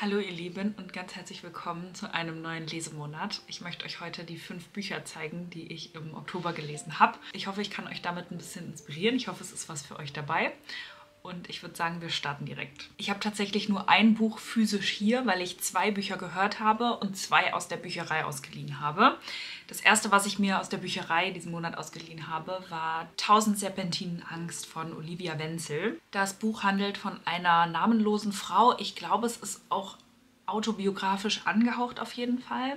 Hallo ihr Lieben und ganz herzlich willkommen zu einem neuen Lesemonat. Ich möchte euch heute die 5 Bücher zeigen, die ich im Oktober gelesen habe. Ich hoffe, ich kann euch damit ein bisschen inspirieren. Ich hoffe, es ist was für euch dabei. Und ich würde sagen, wir starten direkt. Ich habe tatsächlich nur ein Buch physisch hier, weil ich 2 Bücher gehört habe und 2 aus der Bücherei ausgeliehen habe. Das erste, was ich mir aus der Bücherei diesen Monat ausgeliehen habe, war 1000 Serpentinen Angst von Olivia Wenzel. Das Buch handelt von einer namenlosen Frau. Ich glaube, es ist auch autobiografisch angehaucht auf jeden Fall.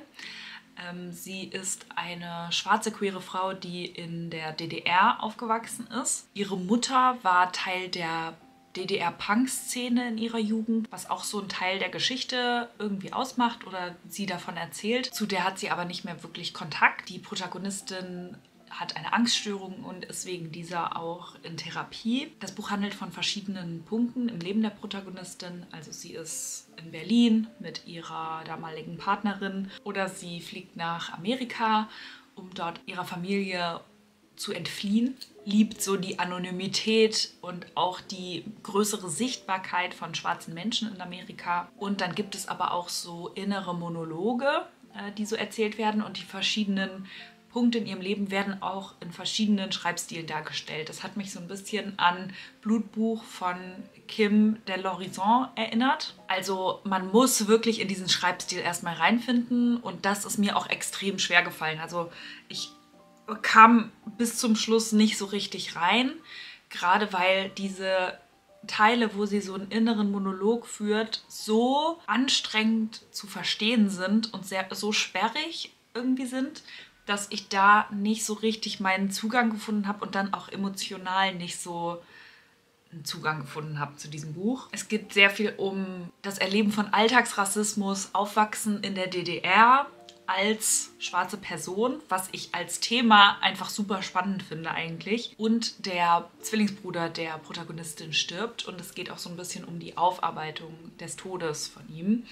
Sie ist eine schwarze, queere Frau, die in der DDR aufgewachsen ist. Ihre Mutter war Teil der DDR-Punk-Szene in ihrer Jugend, was auch so ein Teil der Geschichte irgendwie ausmacht oder sie davon erzählt. Zu der hat sie aber nicht mehr wirklich Kontakt. Die Protagonistin hat eine Angststörung und ist wegen dieser auch in Therapie. Das Buch handelt von verschiedenen Punkten im Leben der Protagonistin. Also sie ist in Berlin mit ihrer damaligen Partnerin oder sie fliegt nach Amerika, um dort ihrer Familie zu entfliehen. Liebt so die Anonymität und auch die größere Sichtbarkeit von schwarzen Menschen in Amerika. Und dann gibt es aber auch so innere Monologe, die so erzählt werden und die verschiedenen Punkte in ihrem Leben werden auch in verschiedenen Schreibstilen dargestellt. Das hat mich so ein bisschen an Blutbuch von Kim Del Horizon erinnert. Also man muss wirklich in diesen Schreibstil erstmal reinfinden und das ist mir auch extrem schwer gefallen. Also ich kam bis zum Schluss nicht so richtig rein, gerade weil diese Teile, wo sie so einen inneren Monolog führt, so anstrengend zu verstehen sind und so sperrig irgendwie sind, dass ich da nicht so richtig meinen Zugang gefunden habe und dann auch emotional nicht so einen Zugang gefunden habe zu diesem Buch. Es geht sehr viel um das Erleben von Alltagsrassismus, Aufwachsen in der DDR als schwarze Person, was ich als Thema einfach super spannend finde eigentlich. Und der Zwillingsbruder der Protagonistin stirbt und es geht auch so ein bisschen um die Aufarbeitung des Todes von ihm.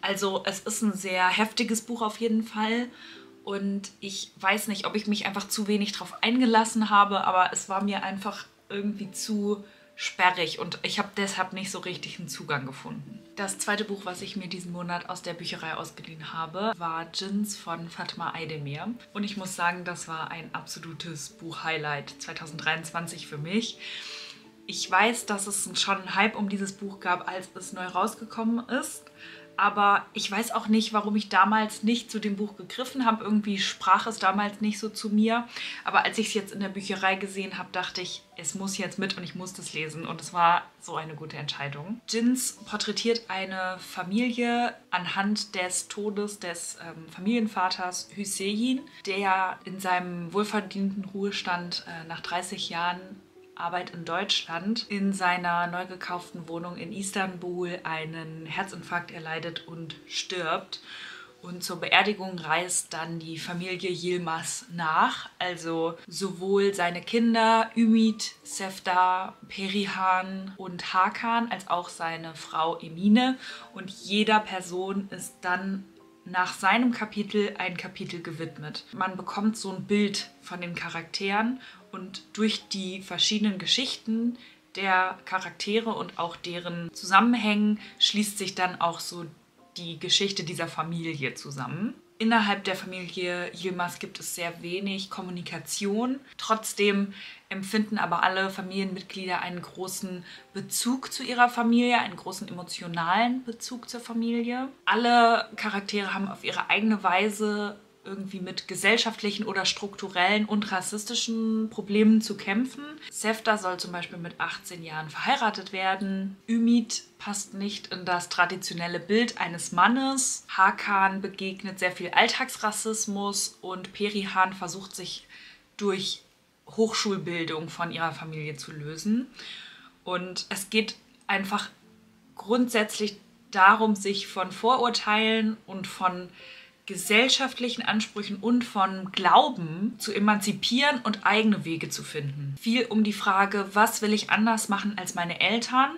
Also es ist ein sehr heftiges Buch auf jeden Fall. Und ich weiß nicht, ob ich mich einfach zu wenig drauf eingelassen habe, aber es war mir einfach irgendwie zu sperrig und ich habe deshalb nicht so richtig einen Zugang gefunden. Das zweite Buch, was ich mir diesen Monat aus der Bücherei ausgeliehen habe, war Dschinns von Fatma Aydemir. Und ich muss sagen, das war ein absolutes Buch-Highlight 2023 für mich. Ich weiß, dass es schon einen Hype um dieses Buch gab, als es neu rausgekommen ist. Aber ich weiß auch nicht, warum ich damals nicht zu dem Buch gegriffen habe. Irgendwie sprach es damals nicht so zu mir. Aber als ich es jetzt in der Bücherei gesehen habe, dachte ich, es muss jetzt mit und ich muss das lesen. Und es war so eine gute Entscheidung. Dschinns porträtiert eine Familie anhand des Todes des Familienvaters Hüseyin, der in seinem wohlverdienten Ruhestand nach 30 Jahren Arbeit in Deutschland in seiner neu gekauften Wohnung in Istanbul einen Herzinfarkt erleidet und stirbt. Und zur Beerdigung reist dann die Familie Yilmaz nach, also sowohl seine Kinder Ümit, Sevda, Perihan und Hakan, als auch seine Frau Emine. Und jeder Person ist dann nach seinem Kapitel ein Kapitel gewidmet. Man bekommt so ein Bild von den Charakteren und durch die verschiedenen Geschichten der Charaktere und auch deren Zusammenhängen schließt sich dann auch so die Geschichte dieser Familie zusammen. Innerhalb der Familie Yilmaz gibt es sehr wenig Kommunikation. Trotzdem empfinden aber alle Familienmitglieder einen großen Bezug zu ihrer Familie, einen großen emotionalen Bezug zur Familie. Alle Charaktere haben auf ihre eigene Weise irgendwie mit gesellschaftlichen oder strukturellen und rassistischen Problemen zu kämpfen. Sevda soll zum Beispiel mit 18 Jahren verheiratet werden. Ümit passt nicht in das traditionelle Bild eines Mannes. Hakan begegnet sehr viel Alltagsrassismus und Perihan versucht sich durch Hochschulbildung von ihrer Familie zu lösen. Und es geht einfach grundsätzlich darum, sich von Vorurteilen und von gesellschaftlichen Ansprüchen und von Glauben zu emanzipieren und eigene Wege zu finden. Viel um die Frage, was will ich anders machen als meine Eltern,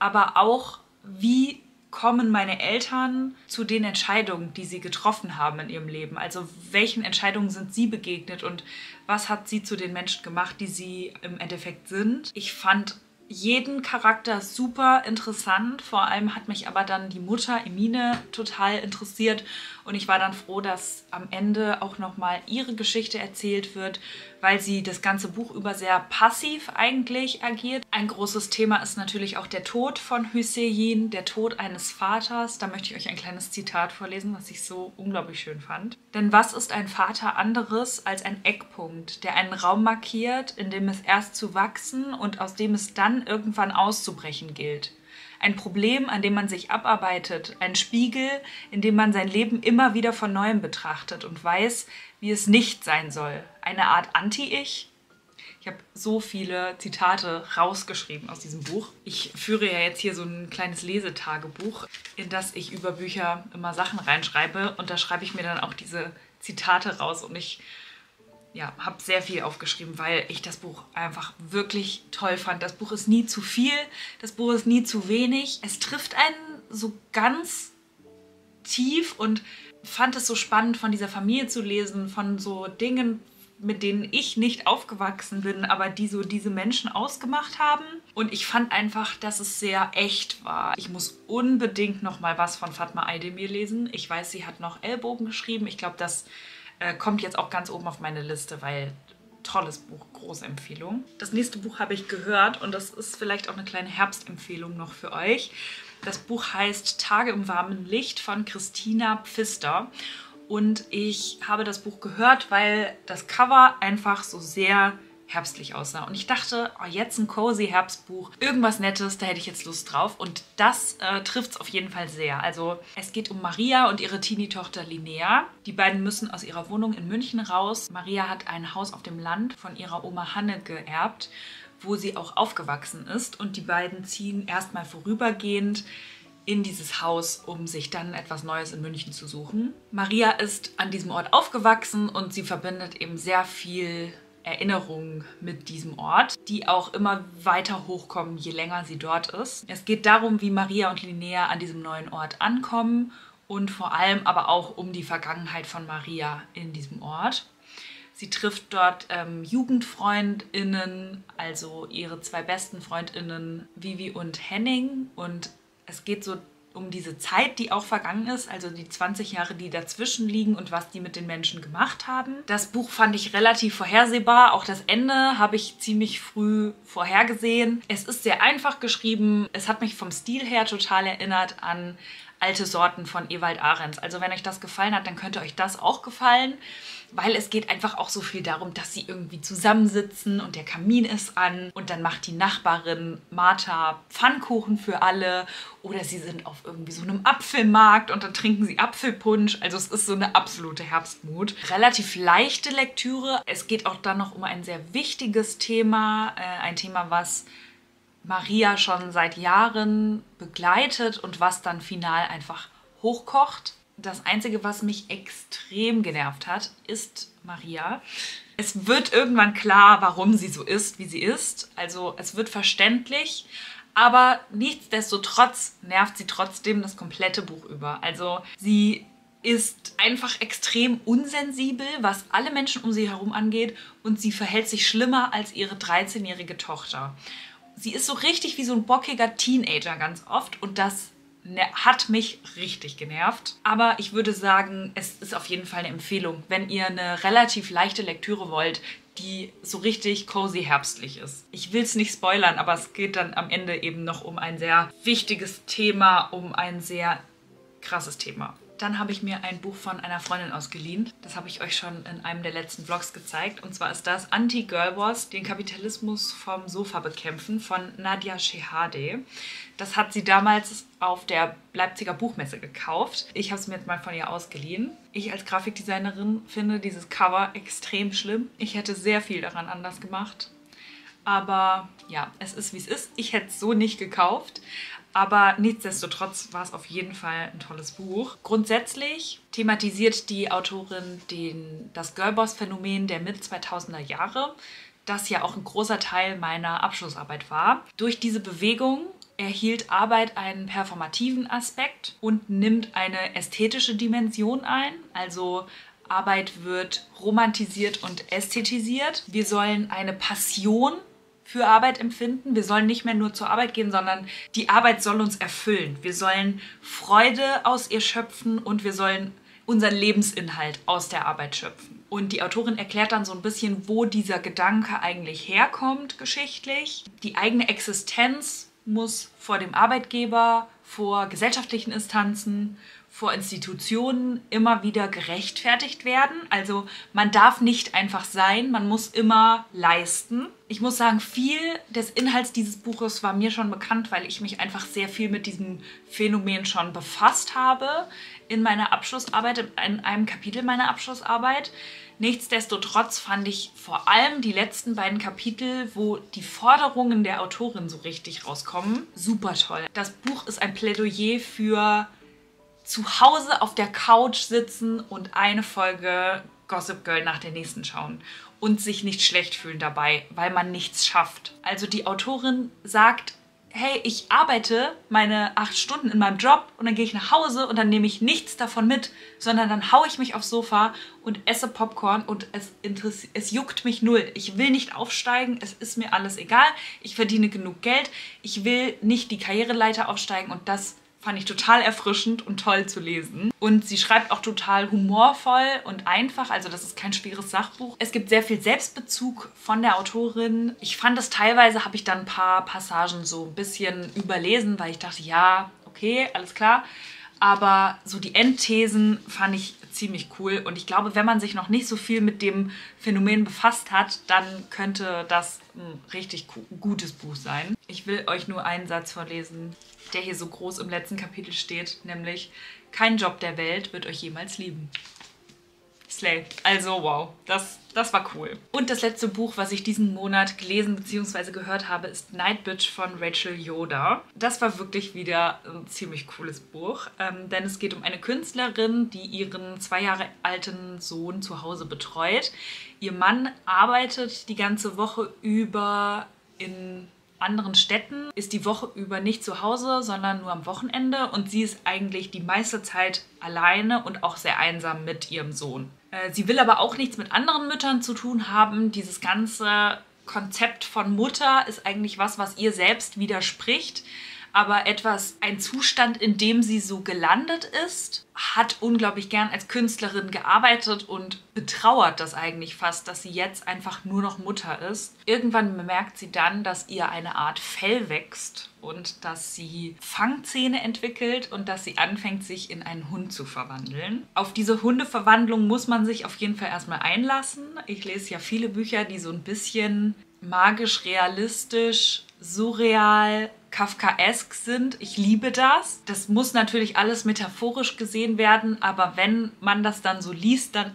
aber auch, wie kommen meine Eltern zu den Entscheidungen, die sie getroffen haben in ihrem Leben? Also welchen Entscheidungen sind sie begegnet und was hat sie zu den Menschen gemacht, die sie im Endeffekt sind? Ich fand jeden Charakter super interessant. Vor allem hat mich aber dann die Mutter Emine total interessiert und ich war dann froh, dass am Ende auch nochmal ihre Geschichte erzählt wird, weil sie das ganze Buch über sehr passiv eigentlich agiert. Ein großes Thema ist natürlich auch der Tod von Hüseyin, der Tod eines Vaters. Da möchte ich euch ein kleines Zitat vorlesen, was ich so unglaublich schön fand. Denn was ist ein Vater anderes als ein Eckpunkt, der einen Raum markiert, in dem es erst zu wachsen und aus dem es dann irgendwann auszubrechen gilt? Ein Problem, an dem man sich abarbeitet, ein Spiegel, in dem man sein Leben immer wieder von Neuem betrachtet und weiß, wie es nicht sein soll. Eine Art Anti-Ich? Ich habe so viele Zitate rausgeschrieben aus diesem Buch. Ich führe ja jetzt hier so ein kleines Lesetagebuch, in das ich über Bücher immer Sachen reinschreibe und da schreibe ich mir dann auch diese Zitate raus und ich habe sehr viel aufgeschrieben, weil ich das Buch einfach wirklich toll fand. Das Buch ist nie zu viel, das Buch ist nie zu wenig. Es trifft einen so ganz tief und fand es so spannend, von dieser Familie zu lesen, von so Dingen, mit denen ich nicht aufgewachsen bin, aber die so diese Menschen ausgemacht haben. Und ich fand einfach, dass es sehr echt war. Ich muss unbedingt nochmal was von Fatma Aydemir lesen. Ich weiß, sie hat noch Ellbogen geschrieben. Ich glaube, das kommt jetzt auch ganz oben auf meine Liste, weil tolles Buch, große Empfehlung. Das nächste Buch habe ich gehört und das ist vielleicht auch eine kleine Herbstempfehlung noch für euch. Das Buch heißt Tage im warmen Licht von Kristina Pfister. Und ich habe das Buch gehört, weil das Cover einfach so sehr herbstlich aussah. Und ich dachte, oh, jetzt ein cozy Herbstbuch, irgendwas Nettes, da hätte ich jetzt Lust drauf. Und das trifft es auf jeden Fall sehr. Also es geht um Maria und ihre Teenie-Tochter Linnea. Die beiden müssen aus ihrer Wohnung in München raus. Maria hat ein Haus auf dem Land von ihrer Oma Hanne geerbt, wo sie auch aufgewachsen ist. Und die beiden ziehen erstmal vorübergehend in dieses Haus, um sich dann etwas Neues in München zu suchen. Maria ist an diesem Ort aufgewachsen und sie verbindet eben sehr viel Erinnerungen mit diesem Ort, die auch immer weiter hochkommen, je länger sie dort ist. Es geht darum, wie Maria und Linnea an diesem neuen Ort ankommen und vor allem aber auch um die Vergangenheit von Maria in diesem Ort. Sie trifft dort JugendfreundInnen, also ihre zwei besten FreundInnen, Vivi und Henning, und es geht so um diese Zeit, die auch vergangen ist, also die 20 Jahre, die dazwischen liegen und was die mit den Menschen gemacht haben. Das Buch fand ich relativ vorhersehbar. Auch das Ende habe ich ziemlich früh vorhergesehen. Es ist sehr einfach geschrieben. Es hat mich vom Stil her total erinnert an Alte Sorten von Ewald Arenz. Also wenn euch das gefallen hat, dann könnte euch das auch gefallen, weil es geht einfach auch so viel darum, dass sie irgendwie zusammensitzen und der Kamin ist an und dann macht die Nachbarin Martha Pfannkuchen für alle oder sie sind auf irgendwie so einem Apfelmarkt und dann trinken sie Apfelpunsch. Also es ist so eine absolute Herbstmut. Relativ leichte Lektüre. Es geht auch dann noch um ein sehr wichtiges Thema, ein Thema, was Maria schon seit Jahren begleitet und was dann final einfach hochkocht. Das Einzige, was mich extrem genervt hat, ist Maria. Es wird irgendwann klar, warum sie so ist, wie sie ist. Also es wird verständlich, aber nichtsdestotrotz nervt sie trotzdem das komplette Buch über. Also sie ist einfach extrem unsensibel, was alle Menschen um sie herum angeht, und sie verhält sich schlimmer als ihre 13-jährige Tochter. Sie ist so richtig wie so ein bockiger Teenager ganz oft und das hat mich richtig genervt. Aber ich würde sagen, es ist auf jeden Fall eine Empfehlung, wenn ihr eine relativ leichte Lektüre wollt, die so richtig cozy herbstlich ist. Ich will es nicht spoilern, aber es geht dann am Ende eben noch um ein sehr wichtiges Thema, um ein sehr krasses Thema. Dann habe ich mir ein Buch von einer Freundin ausgeliehen. Das habe ich euch schon in einem der letzten Vlogs gezeigt. Und zwar ist das Anti-Girlboss, den Kapitalismus vom Sofa bekämpfen von Nadia Shehadeh. Das hat sie damals auf der Leipziger Buchmesse gekauft. Ich habe es mir jetzt mal von ihr ausgeliehen. Ich als Grafikdesignerin finde dieses Cover extrem schlimm. Ich hätte sehr viel daran anders gemacht. Aber ja, es ist wie es ist. Ich hätte es so nicht gekauft. Aber nichtsdestotrotz war es auf jeden Fall ein tolles Buch. Grundsätzlich thematisiert die Autorin das Girlboss-Phänomen der Mitte-2000er Jahre, das ja auch ein großer Teil meiner Abschlussarbeit war. Durch diese Bewegung erhielt Arbeit einen performativen Aspekt und nimmt eine ästhetische Dimension ein, also Arbeit wird romantisiert und ästhetisiert. Wir sollen eine Passion für Arbeit empfinden. Wir sollen nicht mehr nur zur Arbeit gehen, sondern die Arbeit soll uns erfüllen. Wir sollen Freude aus ihr schöpfen und wir sollen unseren Lebensinhalt aus der Arbeit schöpfen. Und die Autorin erklärt dann so ein bisschen, wo dieser Gedanke eigentlich herkommt geschichtlich. Die eigene Existenz muss vor dem Arbeitgeber, vor gesellschaftlichen Instanzen, vor Institutionen immer wieder gerechtfertigt werden. Also man darf nicht einfach sein, man muss immer leisten. Ich muss sagen, viel des Inhalts dieses Buches war mir schon bekannt, weil ich mich einfach sehr viel mit diesem Phänomen schon befasst habe in meiner Abschlussarbeit, in einem Kapitel meiner Abschlussarbeit. Nichtsdestotrotz fand ich vor allem die letzten beiden Kapitel, wo die Forderungen der Autorin so richtig rauskommen, super toll. Das Buch ist ein Plädoyer für zu Hause auf der Couch sitzen und eine Folge Gossip Girl nach der nächsten schauen und sich nicht schlecht fühlen dabei, weil man nichts schafft. Also die Autorin sagt, hey, ich arbeite meine 8 Stunden in meinem Job und dann gehe ich nach Hause und dann nehme ich nichts davon mit, sondern dann haue ich mich aufs Sofa und esse Popcorn und es juckt mich null. Ich will nicht aufsteigen, es ist mir alles egal, ich verdiene genug Geld, ich will nicht die Karriereleiter aufsteigen und das fand ich total erfrischend und toll zu lesen. Und sie schreibt auch total humorvoll und einfach, also das ist kein schweres Sachbuch. Es gibt sehr viel Selbstbezug von der Autorin. Ich fand es teilweise, habe ich dann ein paar Passagen so ein bisschen überlesen, weil ich dachte, ja, okay, alles klar. Aber so die Endthesen fand ich ziemlich cool. Und ich glaube, wenn man sich noch nicht so viel mit dem Phänomen befasst hat, dann könnte das ein richtig gutes Buch sein. Ich will euch nur einen Satz vorlesen, der hier so groß im letzten Kapitel steht, nämlich: Kein Job der Welt wird euch jemals lieben. Slay. Also wow, das war cool. Und das letzte Buch, was ich diesen Monat gelesen bzw. gehört habe, ist Night Bitch von Rachel Yoder. Das war wirklich wieder ein ziemlich cooles Buch, denn es geht um eine Künstlerin, die ihren 2 Jahre alten Sohn zu Hause betreut. Ihr Mann arbeitet die ganze Woche über in anderen Städten, ist die Woche über nicht zu Hause, sondern nur am Wochenende und sie ist eigentlich die meiste Zeit alleine und auch sehr einsam mit ihrem Sohn. Sie will aber auch nichts mit anderen Müttern zu tun haben. Dieses ganze Konzept von Mutter ist eigentlich was, was ihr selbst widerspricht, aber ein Zustand, in dem sie so gelandet ist, hat unglaublich gern als Künstlerin gearbeitet und betrauert das eigentlich fast, dass sie jetzt einfach nur noch Mutter ist. Irgendwann bemerkt sie dann, dass ihr eine Art Fell wächst und dass sie Fangzähne entwickelt und dass sie anfängt, sich in einen Hund zu verwandeln. Auf diese Hundeverwandlung muss man sich auf jeden Fall erstmal einlassen. Ich lese ja viele Bücher, die so ein bisschen magisch, realistisch, surreal, kafkaesk sind. Ich liebe das. Das muss natürlich alles metaphorisch gesehen werden, aber wenn man das dann so liest, dann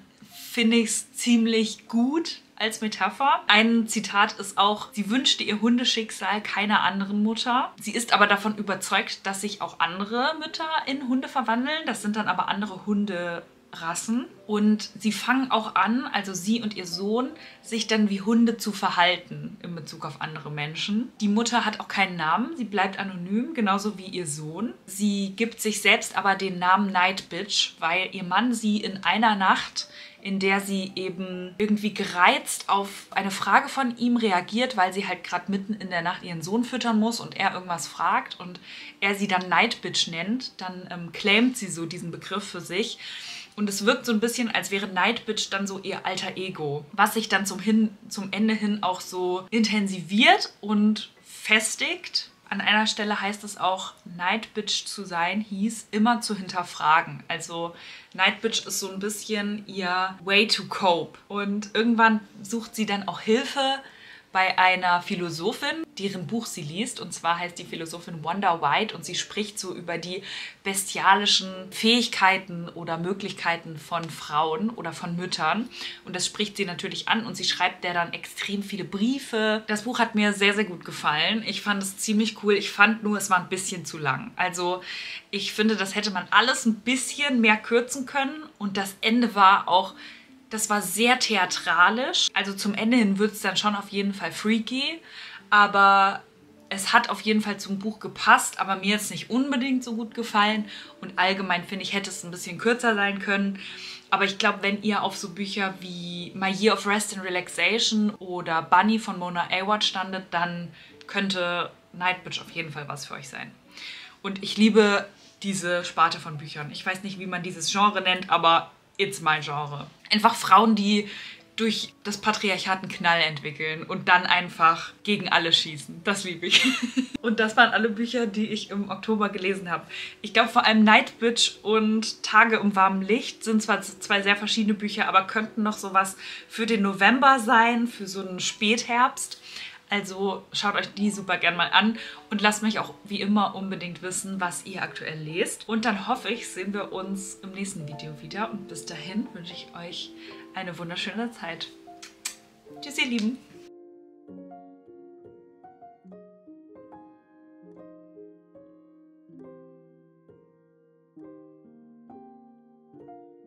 finde ich es ziemlich gut als Metapher. Ein Zitat ist auch: Sie wünschte ihr Hundeschicksal keiner anderen Mutter. Sie ist aber davon überzeugt, dass sich auch andere Mütter in Hunde verwandeln. Das sind dann aber andere Hunderassen. Und sie fangen auch an, also sie und ihr Sohn, sich dann wie Hunde zu verhalten in Bezug auf andere Menschen. Die Mutter hat auch keinen Namen, sie bleibt anonym, genauso wie ihr Sohn. Sie gibt sich selbst aber den Namen Night Bitch, weil ihr Mann sie in einer Nacht, in der sie eben irgendwie gereizt auf eine Frage von ihm reagiert, weil sie halt gerade mitten in der Nacht ihren Sohn füttern muss und er irgendwas fragt und er sie dann Night Bitch nennt, dann claimt sie so diesen Begriff für sich. Und es wirkt so ein bisschen, als wäre Night Bitch dann so ihr alter Ego, was sich dann zum Ende hin auch so intensiviert und festigt. An einer Stelle heißt es auch, Night Bitch zu sein hieß, immer zu hinterfragen. Also Night Bitch ist so ein bisschen ihr Way to cope. Und irgendwann sucht sie dann auch Hilfe bei einer Philosophin, deren Buch sie liest. Und zwar heißt die Philosophin Wonder White und sie spricht so über die bestialischen Fähigkeiten oder Möglichkeiten von Frauen oder von Müttern. Und das spricht sie natürlich an und sie schreibt der dann extrem viele Briefe. Das Buch hat mir sehr, sehr gut gefallen. Ich fand es ziemlich cool. Ich fand nur, es war ein bisschen zu lang. Also ich finde, das hätte man alles ein bisschen mehr kürzen können. Und das Ende war auch... Das war sehr theatralisch, also zum Ende hin wird es dann schon auf jeden Fall freaky, aber Es hat auf jeden Fall zum Buch gepasst, aber mir jetzt nicht unbedingt so gut gefallen. Und allgemein finde ich, hätte es ein bisschen kürzer sein können. Aber ich glaube, wenn ihr auf so Bücher wie My Year of Rest and Relaxation oder Bunny von Mona Awad standet, dann könnte Night Bitch auf jeden Fall was für euch sein. Und ich liebe diese Sparte von Büchern. Ich weiß nicht, wie man dieses Genre nennt, aber it's my Genre. Einfach Frauen, die durch das Patriarchat einen Knall entwickeln und dann einfach gegen alle schießen. Das liebe ich. Und das waren alle Bücher, die ich im Oktober gelesen habe. Ich glaube, vor allem Night Bitch und Tage im warmen Licht sind zwar zwei sehr verschiedene Bücher, aber könnten noch sowas für den November sein, für so einen Spätherbst. Also schaut euch die super gern mal an und lasst mich auch wie immer unbedingt wissen, was ihr aktuell lest. Und dann hoffe ich, sehen wir uns im nächsten Video wieder. Und bis dahin wünsche ich euch eine wunderschöne Zeit. Tschüss, ihr Lieben!